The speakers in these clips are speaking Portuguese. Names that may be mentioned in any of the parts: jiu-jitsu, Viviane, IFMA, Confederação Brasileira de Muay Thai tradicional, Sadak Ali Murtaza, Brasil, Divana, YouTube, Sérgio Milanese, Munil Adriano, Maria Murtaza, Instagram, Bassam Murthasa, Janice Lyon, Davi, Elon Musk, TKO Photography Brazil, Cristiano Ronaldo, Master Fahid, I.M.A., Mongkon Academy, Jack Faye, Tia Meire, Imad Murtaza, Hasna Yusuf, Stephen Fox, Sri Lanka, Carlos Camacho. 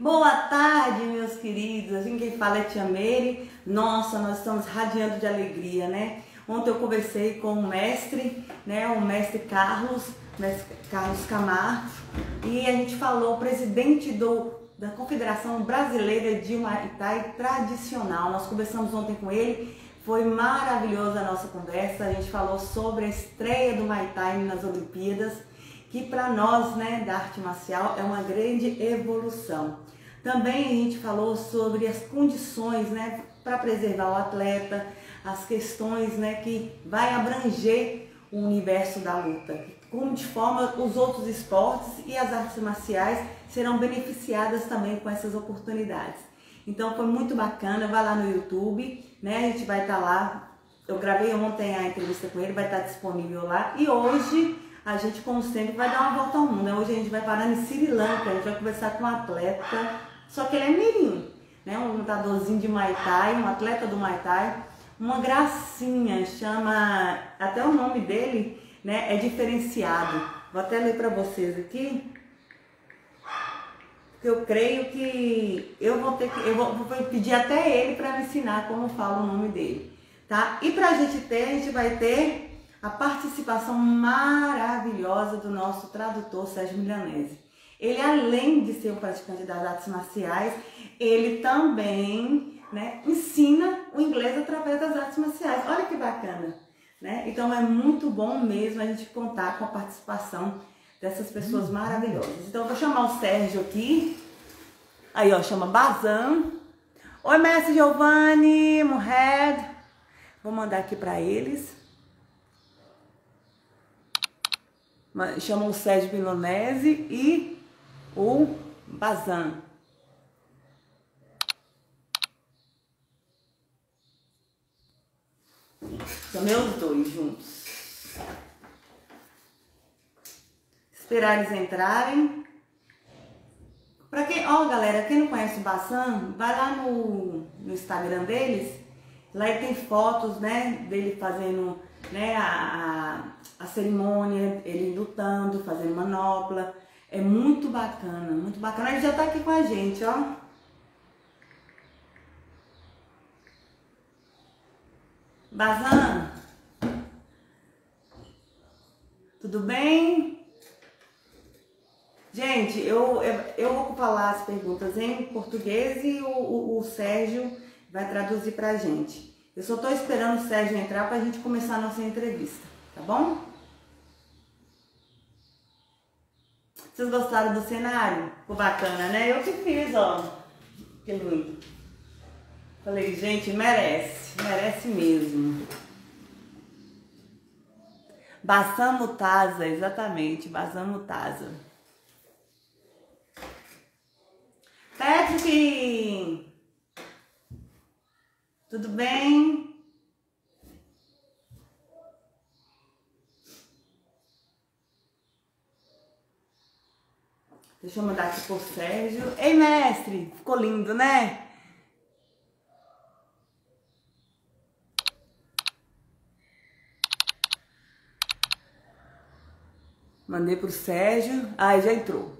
Boa tarde, meus queridos. Assim, quem fala é Tia Meire. Nossa, nós estamos radiando de alegria, né? Ontem eu conversei com o mestre, né? O mestre Carlos Camacho, e a gente falou, presidente da Confederação Brasileira de Muay Thai Tradicional. Nós conversamos ontem com ele, foi maravilhosa a nossa conversa. A gente falou sobre a estreia do Muay Thai nas Olimpíadas, que para nós, né, da arte marcial, é uma grande evolução. Também a gente falou sobre as condições, né, para preservar o atleta, as questões, né, que vai abranger o universo da luta, como de forma os outros esportes e as artes marciais serão beneficiadas também com essas oportunidades. Então foi muito bacana, vai lá no YouTube, né? A gente vai estar lá, eu gravei ontem a entrevista com ele, vai estar disponível lá. E hoje a gente, como sempre, vai dar uma volta ao mundo, né? Hoje a gente vai parar em Sri Lanka, a gente vai conversar com um atleta, só que ele é mirim, né? Um lutadorzinho de Muay Thai, um atleta do Muay Thai, uma gracinha, chama, até o nome dele, né, é diferenciado. Vou até ler para vocês aqui, porque eu creio que eu vou pedir até ele para me ensinar como fala o nome dele, tá? E para a gente vai ter a participação maravilhosa do nosso tradutor Sérgio Milanese. Ele, além de ser um praticante das artes marciais, ele também, né, ensina o inglês através das artes marciais. Olha que bacana, né? Então é muito bom mesmo a gente contar com a participação dessas pessoas maravilhosas. Então eu vou chamar o Sérgio aqui. Aí, ó, chama Bassam. Oi, mestre Giovanni, Mohed. Vou mandar aqui para eles. Chamam o Sérgio Milanese e o Bassam. Chamei os dois juntos. Esperar eles entrarem. Pra quem, ó, galera, quem não conhece o Bassam, vai lá no Instagram deles. Lá ele tem fotos, né, dele fazendo, né, a cerimônia, ele lutando, fazendo manopla. É muito bacana, muito bacana. Ele já tá aqui com a gente, ó. Bassam, tudo bem? Gente, eu vou falar as perguntas em português e o Sérgio vai traduzir pra gente. Eu só tô esperando o Sérgio entrar pra gente começar a nossa entrevista, tá bom? Vocês gostaram do cenário? Ficou bacana, né? Eu que fiz, ó. Que lindo. Falei, gente, merece, merece mesmo. Bassam Murtaza, exatamente, Bassam Murtaza. Patrick! Tudo bem? Deixa eu mandar aqui pro Sérgio. Ei, mestre, ficou lindo, né? Mandei para o Sérgio. Ai, já entrou.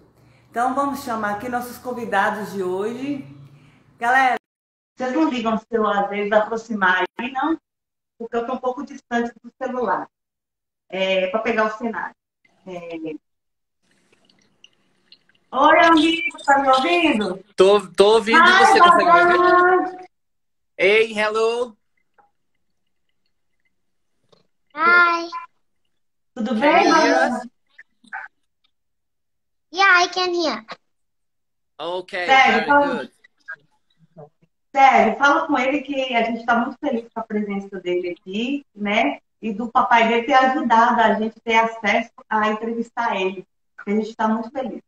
Então, vamos chamar aqui nossos convidados de hoje. Galera, vocês não ligam o celular, às vezes, aproximar aí, não? Porque eu estou um pouco distante do celular. É, para pegar o cenário. É... Oi, amigo, tá me ouvindo? Tô ouvindo. Ai, você consegue me ver? Ei, hello. Hi. Tudo bem, Bassam? Yeah, I can hear. Ok, Sérgio, fala com ele que a gente está muito feliz com a presença dele aqui, né? E do papai dele ter ajudado a gente ter acesso a entrevistar ele. A gente está muito feliz.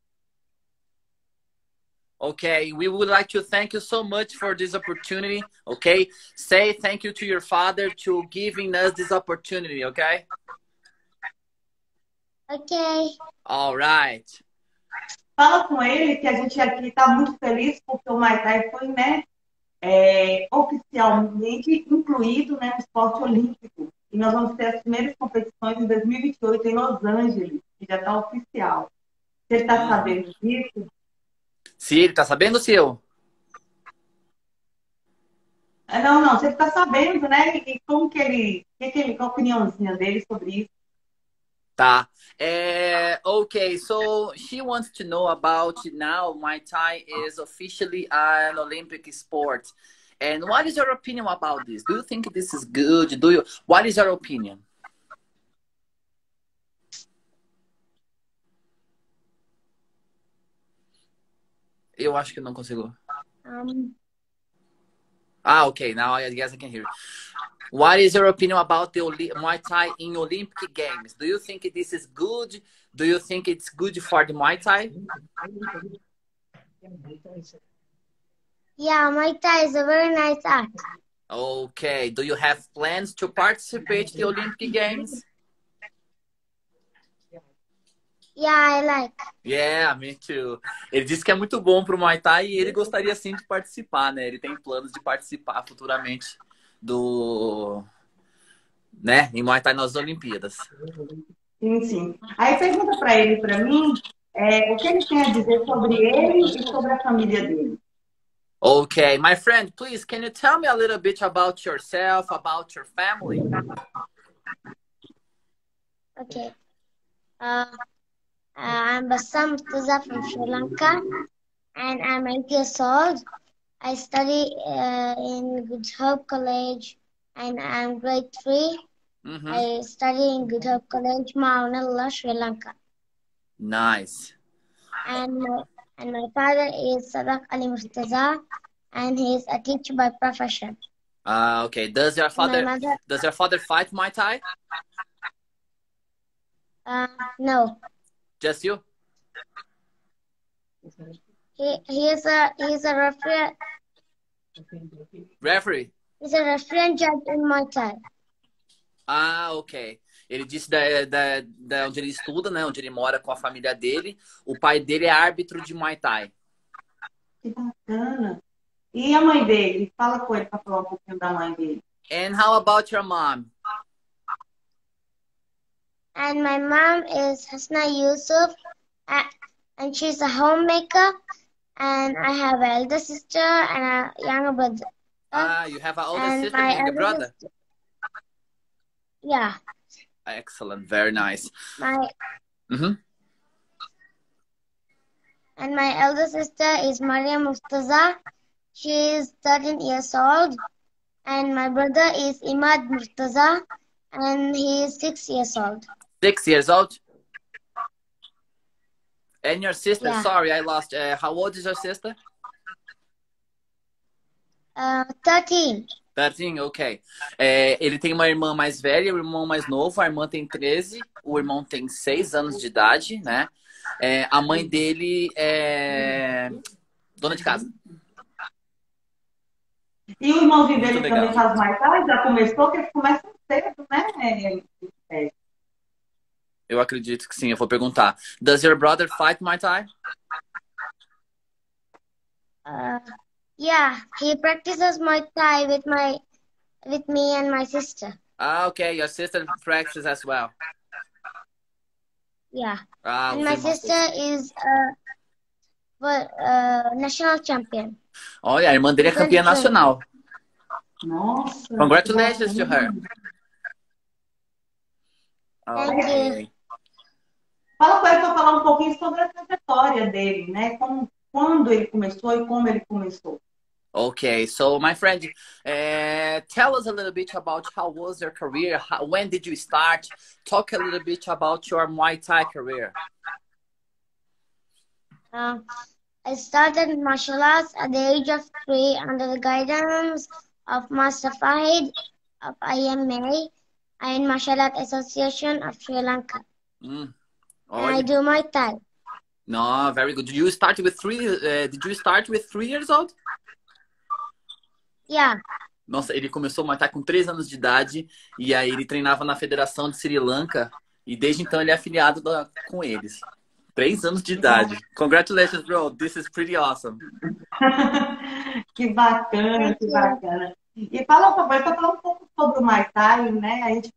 Okay, we would like to thank you so much for this opportunity, okay? Say thank you to your father to giving us this opportunity, okay? Ok. All right. Fala com ele que a gente aqui está muito feliz porque o Muay Thai foi, né, oficialmente incluído, né, no esporte olímpico. E nós vamos ter as primeiras competições em 2028 em Los Angeles, que já está oficial. Você está sabendo disso? Sim, Se ele tá sabendo ou se eu? Não, não, se ele tá sabendo, né? E como que ele. Qual a opiniãozinha dele sobre isso? Tá. Okay, so she wants to know about now Muay Thai is officially an Olympic sport. And what is your opinion about this? Do you think this is good? What is your opinion? Eu acho que não consigo. Okay, now I guess I can hear. What is your opinion about the Muay Thai in Olympic Games? Do you think this is good? Do you think it's good for the Muay Thai? Yeah, Muay Thai is a very nice art. Okay. Do you have plans to participate in the Olympic Games? Yeah, I like. Yeah, me too. Ele disse que é muito bom pro Muay Thai e ele gostaria sim de participar, né? Ele tem planos de participar futuramente do... né? Em Muay Thai nas Olimpíadas. Sim, sim. Aí pergunta pra ele, pra mim, o que ele tem a dizer sobre ele e sobre a família dele. Okay, my friend, please, can you tell me a little bit about yourself, about your family? Okay. I'm Bassam Murtaza from Sri Lanka, and I'm 8 years old. I study in Good Hope College, and I'm grade 3. Mm-hmm. I study in Good Hope College, Maunalla, Sri Lanka. Nice. And my father is Sadak Ali Murtaza, and he's a teacher by profession. Okay. Does your father fight Muay Thai? No. Just you? He's a referee. Referee? He's a referee judge in Muay Thai. Okay. Ele disse da onde ele estuda, né? Onde ele mora com a família dele. O pai dele é árbitro de Muay Thai. Que bacana. E a mãe dele? Fala com ele para falar um pouquinho da mãe dele. And how about your mom? And my mom is Hasna Yusuf, and she's a homemaker. And I have an elder sister and a younger brother. You have an older sister and a younger brother? Sister. Yeah. Excellent. Very nice. And my elder sister is Maria Murtaza. She is 13 years old. And my brother is Imad Murtaza. And he is 6 years old. 6 years old? And your sister? Yeah. Sorry, I lost. How old is your sister? 13. 13, ok. Ele tem uma irmã mais velha e um irmão mais novo. A irmã tem 13, o irmão tem 6 anos de idade, né? A mãe dele é dona de casa. E o irmão dele também faz Muay Thai? Já começou, que eles começam cedo, né? Eu acredito que sim, eu vou perguntar. Does your brother fight Muay Thai? Yeah, he practices Muay Thai with me and my sister. Okay, your sister practices as well. Yeah. And my sister is national champion. Olha, a irmã dele é campeã nacional. Nossa. Congratulations to her. Okay. Fala com ele para falar um pouquinho sobre a trajetória dele, né? Quando ele começou e como ele começou. Okay, so my friend, tell us a little bit about how was your career? When did you start? Talk a little bit about your Muay Thai career. I started martial arts at the age of 3 under the guidance of Master Fahid of I.M.A. and Martial Arts Association of Sri Lanka. Oh, and I do Muay Thai. No, very good. Did you start with 3 years old? Yeah. Nossa, ele começou Muay Thai com 3 anos de idade e aí ele treinava na Federação de Sri Lanka e desde então ele é afiliado com eles. 3 anos de idade. Congratulations, bro. This is pretty awesome. Que bacana, que bacana. E fala um pouco sobre o Muay Thai, né? A gente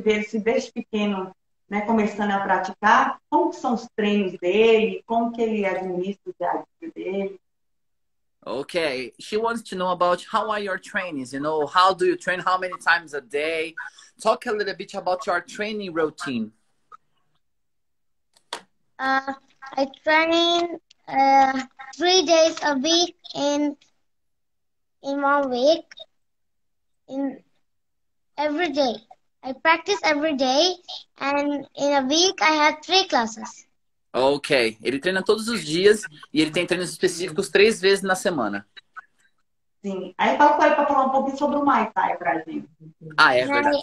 vê ele desde pequeno né, começando a praticar, como que são os treinos dele, como que ele administra o dia dele. Okay, she wants to know about how are your trainings, you know, how do you train, how many times a day? Talk a little bit about your training routine. I train 3 days a week in 1 week. In every day. I practice every day and in a week I have 3 classes. Ok. Ele treina todos os dias e ele tem treinos específicos 3 vezes na semana. Sim. Aí fala com ele para falar um pouquinho sobre o Muay Thai pra gente. Ah, é verdade.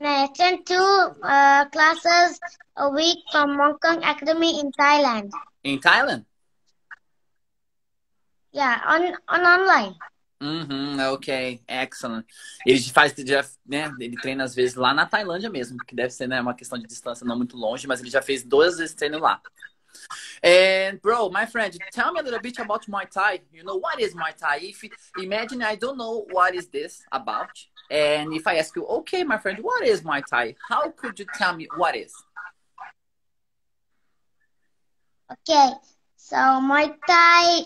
And I attend 2 classes a week from Mongkon Academy in Thailand. In Thailand? Yeah, on online. Ok, excellent. Ele faz, né? Ele treina às vezes lá na Tailândia mesmo, porque deve ser, né, uma questão de distância não muito longe, mas ele já fez 2 vezes treino lá. And bro, my friend, tell me a little bit about Muay Thai. You know what is Muay Thai? If imagine I don't know what is this about, and if I ask you, okay, my friend, what is Muay Thai? How could you tell me what is? Okay. So Muay Thai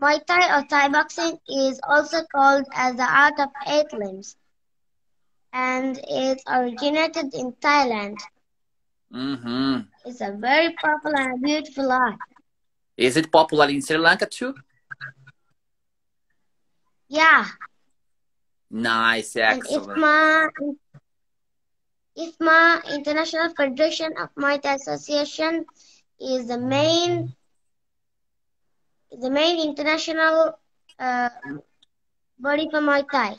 or Thai boxing is also called as the art of 8 limbs, and it originated in Thailand. It's a very popular and beautiful art. Is it popular in Sri Lanka too? Yeah. Nice, excellent. And IFMA, International Federation of Muay Thai Association, is the main international body for Muay Thai.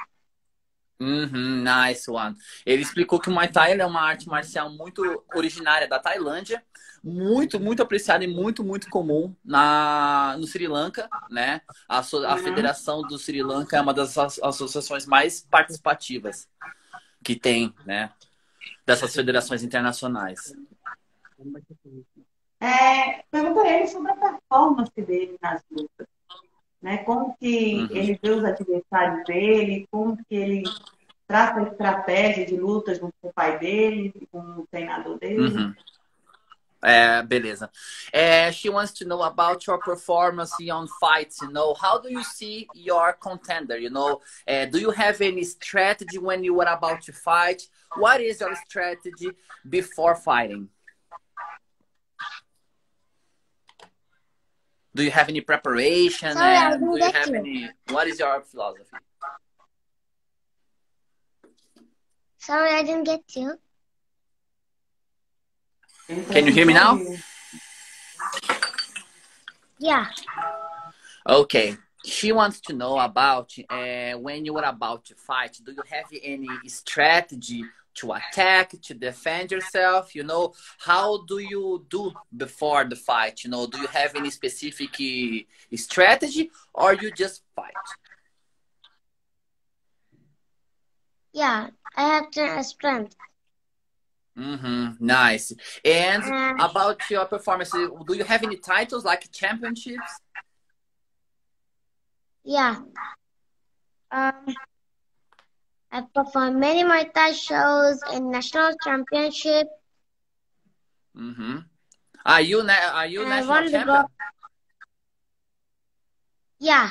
Nice one. Ele explicou que o Muay Thai é uma arte marcial muito originária da Tailândia, muito apreciada e muito comum no Sri Lanka, né? A Federação do Sri Lanka é uma das associações mais participativas que tem, né? Dessas federações internacionais. Perguntou ele sobre a performance dele nas lutas, né? Como que ele vê os adversários dele, como que ele trata a estratégia de lutas com o pai dele, com o treinador dele. Beleza. She wants to know about your performance on fights, you know, how do you see your contender, you know, do you have any strategy when you are about to fight? What is your strategy before fighting? Do you have any preparation? What is your philosophy? Sorry, I didn't get you. Can you hear me now? Yeah. Okay. She wants to know about when you are about to fight, do you have any strategy to attack, to defend yourself, you know? How do you do before the fight, you know? Do you have any specific strategy or you just fight? Yeah, I have to strength. Nice. And about your performance, do you have any titles like championships? Yeah. I performed many Muay Thai shows in national championship. Are you national champion? Yeah.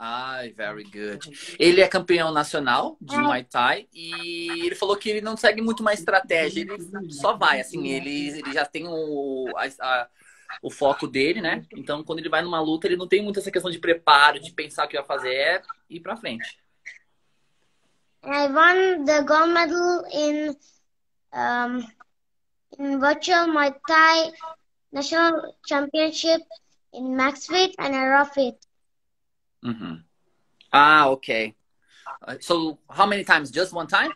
Ai, very good. Ele é campeão nacional de Muay Thai e ele falou que ele não segue muito uma estratégia, ele só vai, assim, ele já tem o foco dele, né? Então, quando ele vai numa luta, ele não tem muito essa questão de preparo, de pensar o que vai fazer, ir pra frente. I won the gold medal in virtual Muay Thai national championship in max fit and raw fit. Okay. So how many times? Just one time?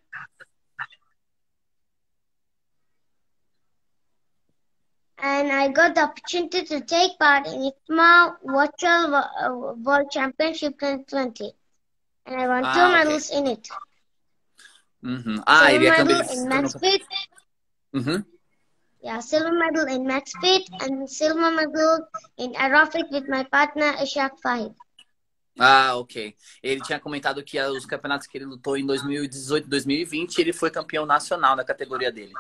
And I got the opportunity to take part in IFMA virtual world championship 2020, and I won 2 medals in it. Silver medal in max fit and silver medal in aerobic with my partner Jack Faye. Ah, ok. Ele tinha comentado que os campeonatos que ele lutou em 2018, 2020, ele foi campeão nacional na categoria dele.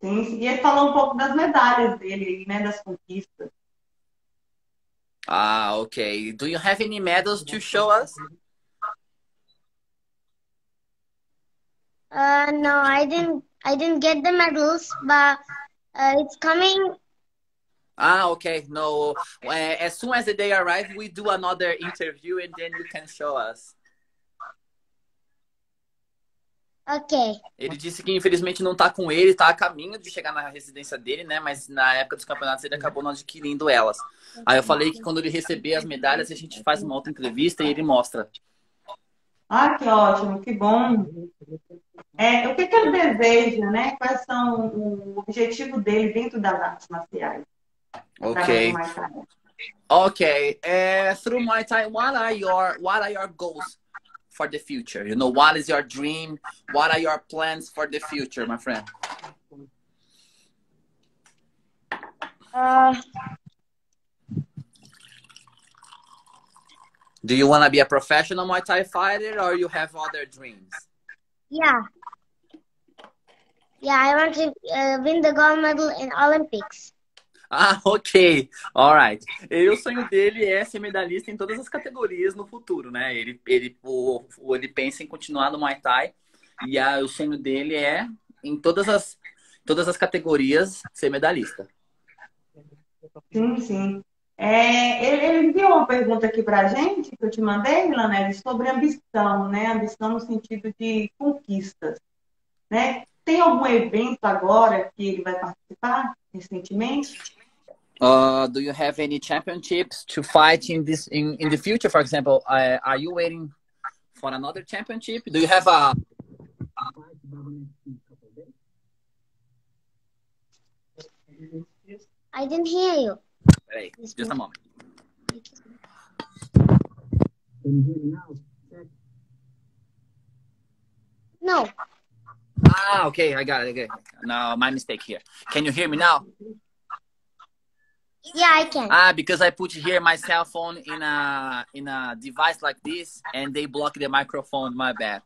Sim, e ele falou um pouco das medalhas dele, né, das conquistas. Ah, ok. Do you have any medals to show us? No, I didn't get the medals, but it's coming. Ah, okay. No, as soon as the day arrives, we do another interview and then you can show us. Ok. Ele disse que infelizmente não tá com ele, tá a caminho de chegar na residência dele, né? Mas na época dos campeonatos ele acabou não adquirindo elas. Aí eu falei que quando ele receber as medalhas, a gente faz uma outra entrevista e ele mostra. Ah, que ótimo, que bom. O que ele deseja, né? Quais são o objetivo dele dentro das artes marciais? Okay. Okay. Through Muay Thai, what are your goals for the future? You know, what is your dream? What are your plans for the future, my friend? Do you want to be a professional Muay Thai fighter, or you have other dreams? Yeah. Yeah, I want to win the gold medal in Olympics. Ah, ok. Alright. O sonho dele é ser medalhista em todas as categorias no futuro, né? Ele pensa em continuar no Muay Thai e o sonho dele é, em todas as categorias, ser medalhista. Sim, sim. Ele enviou uma pergunta aqui pra gente, que eu te mandei, Milanese, sobre ambição, né? Ambição no sentido de conquistas, né? Tem algum evento agora que ele vai participar recentemente? Do you have any championships to fight in the future? For example, are you waiting for another championship? Do you have a? I didn't hear you. Hey, just a moment. Can you hear me now? No. Ah, okay, I got it. Okay. No, my mistake here. Can you hear me now? Yeah, I can. Ah, because I put here my cell phone in a device like this, and they block the microphone. My bad.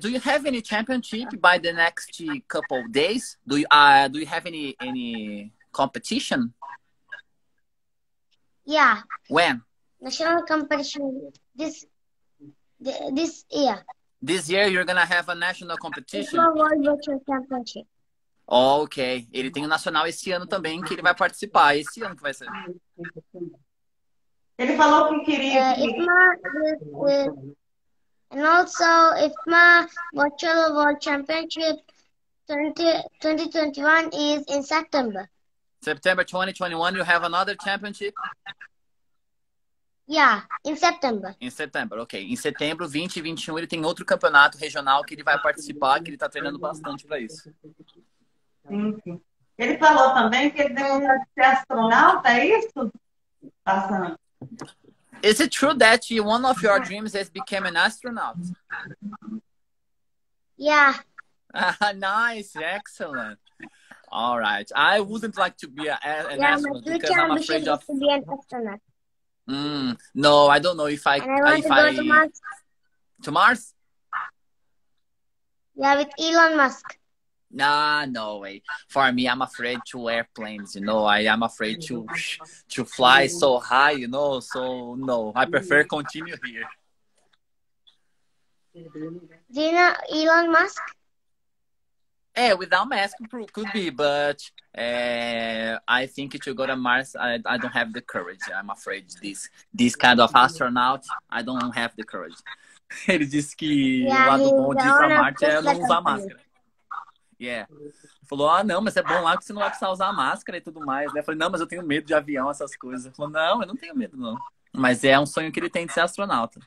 Do you have any championship by the next couple of days? Do you have any competition? Yeah. When? National competition this year. This year you're gonna have a national competition. Ok, ele tem o nacional esse ano também, que ele vai participar. Esse ano que vai ser. Ele falou que queria. And also IFMA Virtual World Championship 2021 is in September. September 2021, you have another championship. Yeah, em setembro. Em setembro, ok. Em setembro, 20 e 21, ele tem outro campeonato regional que ele vai participar, que ele tá treinando bastante para isso. Sim. Ele falou também que ele deu uma ser astronauta, é isso? Passando. Is it true that one of your dreams is become an astronaut? Yeah. Nice, excellent. All right. I wouldn't like to be an astronaut because I'm afraid of... to be an astronaut. No, I don't know if I... And I want to go to Mars. To Mars? Yeah, with Elon Musk. Nah, no way. For me, I'm afraid to airplanes, you know. I am afraid to fly so high, you know. So, no, I prefer continue here. Do you know Elon Musk? Yeah, without mask could be, but I think to go to Mars, I don't have the courage. I'm afraid this kind of astronaut, I don't have the courage. Ele disse que o lado bom de ir para Marte é não usar máscara. Yeah. Falou, não, mas é bom lá que você não vai precisar usar máscara e tudo mais, né? Eu falei, não, mas eu tenho medo de avião, essas coisas. Falou, não, eu não tenho medo, não. Mas é um sonho que ele tem de ser astronauta.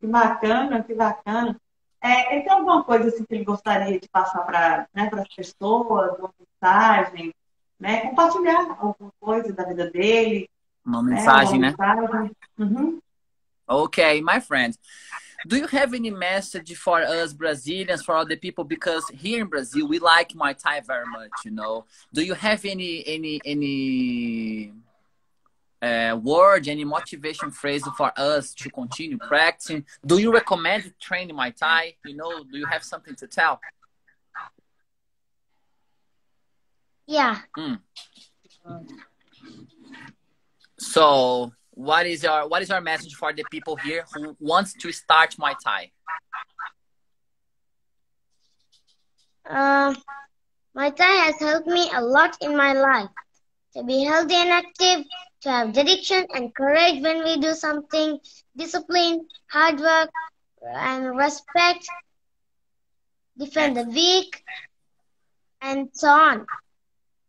Que bacana, que bacana. Ele tem alguma coisa assim, que ele gostaria de passar para as pessoas, uma mensagem, né? Compartilhar alguma coisa da vida dele. Uma mensagem, né? Uhum. Okay, my friend. Do you have any message for us Brazilians, for all the people? Because here in Brazil, we like Muay Thai very much, you know. Do you have any word, any motivation phrase for us to continue practicing? Do you recommend training Muay Thai? You know, do you have something to tell? Yeah. Mm. So, what is your message for the people here who wants to start Muay Thai? Muay Thai has helped me a lot in my life. To be healthy and active, to have dedication and courage when we do something, discipline, hard work, and respect, defend the weak, and so on.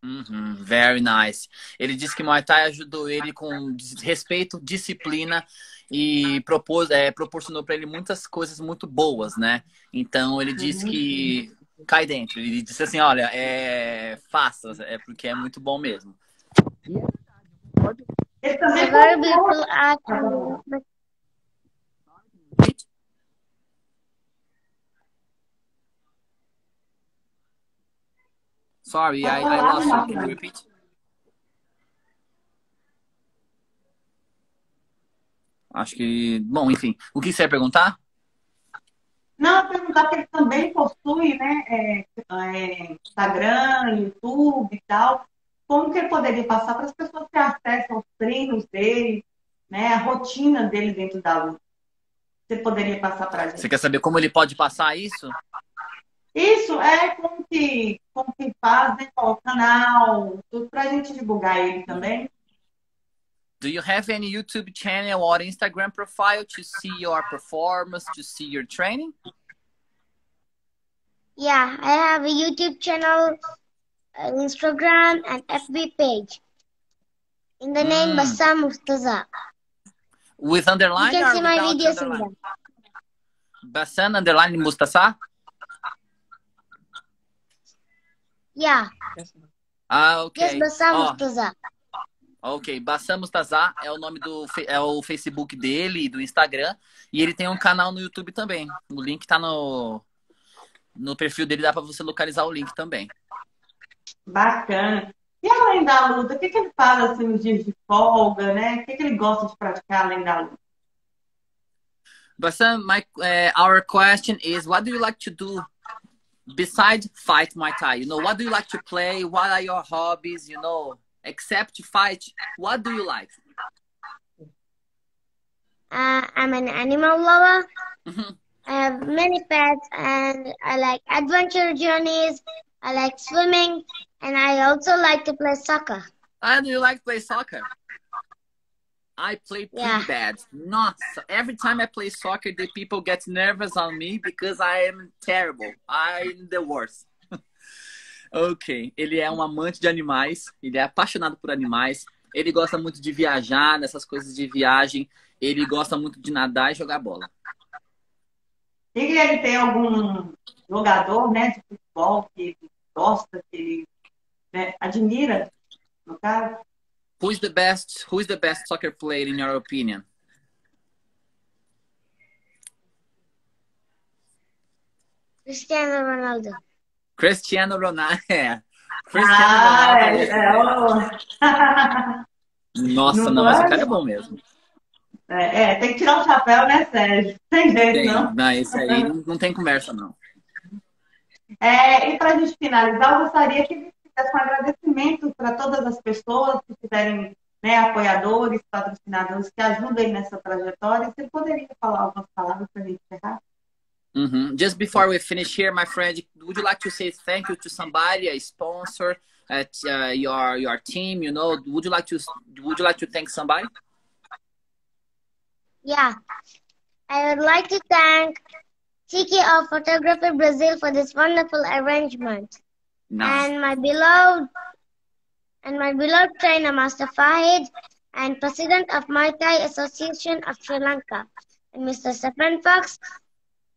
Uhum, very nice. Ele disse que Muay Thai ajudou ele com respeito, disciplina e proporcionou para ele muitas coisas muito boas, né? Então ele disse que cai dentro. Ele disse assim, olha, faça, porque é muito bom mesmo. Sorry, I lost you. Can you repeat? Acho que... Bom, enfim. O que você ia perguntar? Não, eu ia perguntar que ele também possui, né, Instagram, YouTube e tal. Como que ele poderia passar para as pessoas que acessam os treinos dele, né, a rotina dele dentro da luta? Você poderia passar para a gente? Você quer saber como ele pode passar isso? Isso, como que faz, né? Qual o canal, tudo pra gente divulgar ele também. Do you have any YouTube channel or Instagram profile to see your performance, to see your training? Yeah, I have a YouTube channel, Instagram and FB page. In the name Bassam Murtaza. With underline? You can see my videos in them. Bassam underline Murtaza? Yeah. Ah, ok. Yes, Bassam Murtaza. Ok, Bassam Murtaza é o nome do Facebook dele e do Instagram. E ele tem um canal no YouTube também. O link tá no perfil dele, dá pra você localizar o link também. Bacana. E além da luta, o que que ele fala assim nos dias de folga, né? O que que ele gosta de praticar além da luta? Bassam, our question is, what do you like to do? Besides fight Muay Thai, you know, what do you like to play? What are your hobbies, you know, except to fight? What do you like? I'm an animal lover. I have many pets and I like adventure journeys. I like swimming and I also like to play soccer. And you like to play soccer? I play pretty bad. Every time I play soccer, the people get nervous on me because I am terrible. I'm the worst. Ok. Ele é um amante de animais. Ele é apaixonado por animais. Ele gosta muito de viajar, nessas coisas de viagem. Ele gosta muito de nadar e jogar bola. E ele tem algum jogador, né, de futebol que ele gosta, que ele, né, admira, no caso? Who is the best soccer player in your opinion? Cristiano Ronaldo. Cristiano Ronaldo. Nossa, não, mas o cara é bom mesmo. Tem que tirar o chapéu, né, Sérgio? Tem jeito, não? Não, isso aí não tem conversa, não. E pra gente finalizar, eu gostaria que com agradecimento para todas as pessoas que tiverem, né, apoiadores, patrocinadores, que ajudem nessa trajetória. Você poderia falar algumas palavras para a gente encerrar? Just before we finish here, my friend, would you like to say thank you to somebody, a sponsor at your team? You know, would you like to thank somebody? Yeah, I would like to thank TKO Photography Brazil for this wonderful arrangement. Nice. And my beloved trainer, Master Fahid, and President of Muay Thai Association of Sri Lanka, and Mr. Stephen Fox,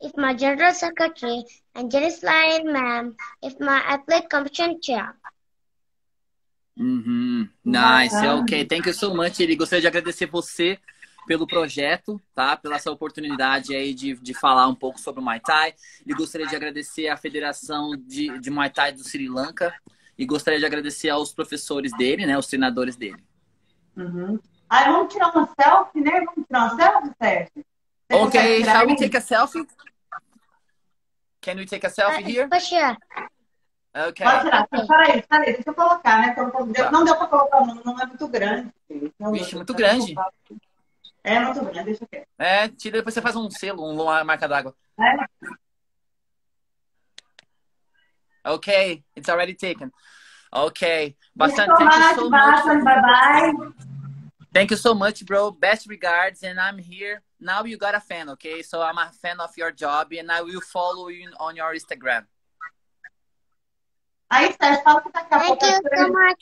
IFMA General Secretary, and Janice Lyon, ma'am, IFMA Athlete Competition Chair. Nice, ok. Thank you so much. Ele gostaria de agradecer você pelo projeto, tá? Pela essa oportunidade aí de falar um pouco sobre o Muay Thai. E gostaria de agradecer à Federação de Muay Thai do Sri Lanka. E gostaria de agradecer aos professores dele, né? Os treinadores dele. Aí vamos tirar uma selfie, né? Vamos tirar uma selfie, Sérgio? Okay, shall we take a selfie? Can we take a selfie here? Sure. Okay. Pode tirar. Peraí, deixa eu colocar, né? Não deu pra colocar, não é muito grande. Vixe, muito grande. É muito grande, deixa eu ver. É, tira, depois você faz um selo, uma marca d'água. É. Okay, it's already taken. Okay. Bassam, thank you so much. Bye-bye. Thank you so much, bro. Best regards, and I'm here. Now you got a fan, okay? So I'm a fan of your job, and I will follow you on your Instagram. Aí, Sérgio, fala que tá acabando. Thank you so much.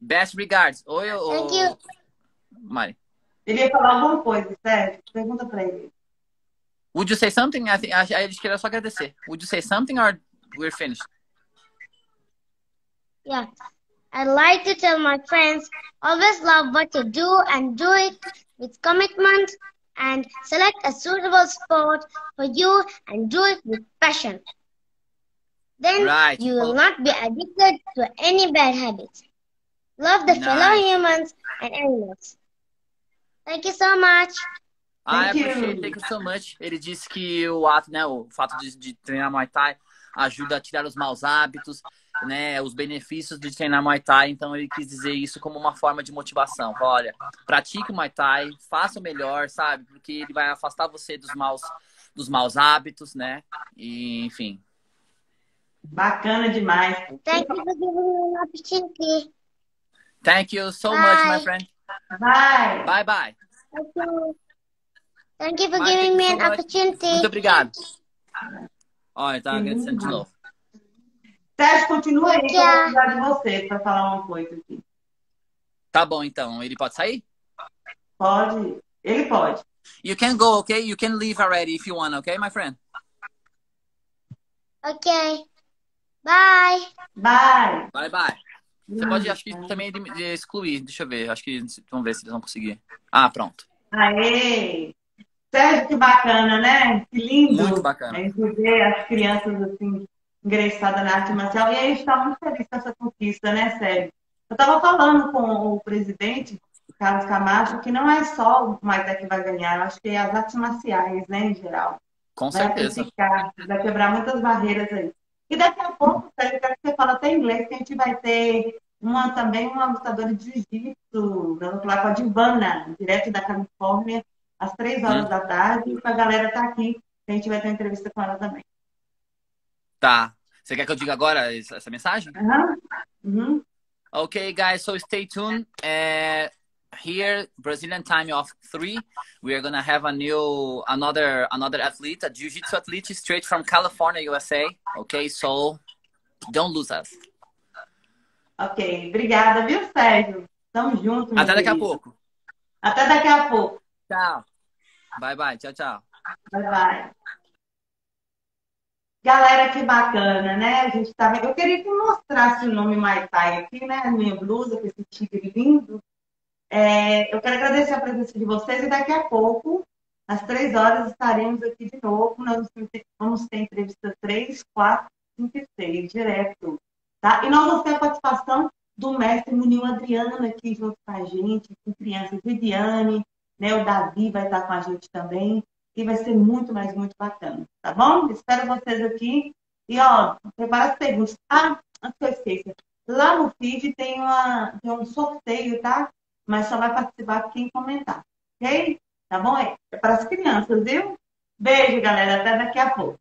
Best regards. Oi, thank you. Mari. Ele ia falar alguma coisa, Sérgio. Pergunta pra ele. Would you say something? I just queria só agradecer. Would you say something or we're finished? Yeah. I'd like to tell my friends, always love what you do and do it with commitment and select a suitable sport for you and do it with passion. Then right. You will not be addicted to any bad habits. Love the fellow humans and animals. Thank you so much. Thank you so much. Ele disse que o ato, né, o fato de treinar Muay Thai ajuda a tirar os maus hábitos, né, os benefícios de treinar Muay Thai. Então ele quis dizer isso como uma forma de motivação. Olha, pratique o Muay Thai, faça o melhor, sabe? Porque ele vai afastar você dos maus hábitos, né? E, enfim. Bacana demais. Thank you for giving me an opportunity. Thank you so much, my friend. Bye. Bye, bye. Thank you for giving me an opportunity. Muito obrigado. Olha, tá agradecendo de novo. Sérgio, continua aí, eu vou precisar de você para falar uma coisa aqui. Tá bom, então. Ele pode sair? Pode. Ele pode. You can go, okay? You can leave already if you want, okay, my friend? Okay. Bye. Bye. Bye, bye. Você pode, acho que também excluir. Deixa eu ver. Acho que vamos ver se eles vão conseguir. Ah, pronto. Aê! Sérgio, que bacana, né? Que lindo. Muito bacana. É ver as crianças assim... ingressada na arte marcial, e aí está muito feliz com essa conquista, né, Sérgio? Eu estava falando com o presidente, Carlos Camacho, que não é só o Muay Thai que vai ganhar, eu acho que é as artes marciais, né, em geral. Com certeza. Vai quebrar muitas barreiras aí. E daqui a pouco, Sérgio, eu quero que você fale até inglês, que a gente vai ter também uma lutadora de jiu-jitsu, vamos falar com a Divana, direto da Califórnia, às 3 horas da tarde, e a galera tá aqui, a gente vai ter uma entrevista com ela também. Tá. Você quer que eu diga agora essa mensagem? Uhum. Okay, guys, so stay tuned. Here, Brazilian time of 3, we are gonna have another athlete, a jiu-jitsu athlete straight from California, USA. Okay, so don't lose us. Ok, obrigada, viu, Sérgio? Tamo junto. Até daqui a pouco. Até daqui a pouco. Tchau. Bye, bye. Tchau, tchau. Bye, bye. Galera, que bacana, né? A gente tava... Eu queria que mostrasse o nome Muay Thai aqui, né? A minha blusa, com esse tigre lindo. Eu quero agradecer a presença de vocês e daqui a pouco, às 3 horas, estaremos aqui de novo. Nós vamos ter entrevista 3, 4, 5 e 6, direto. Tá? E nós vamos ter a participação do mestre Munil Adriano aqui junto com a gente, com crianças, Viviane, né? O Davi vai estar com a gente também. E vai ser muito, mas muito bacana, tá bom? Espero vocês aqui. E, ó, prepara as perguntas. Ah, antes que eu esqueça. Lá no feed tem um sorteio, tá? Mas só vai participar quem comentar, ok? Tá bom? É para as crianças, viu? Beijo, galera. Até daqui a pouco.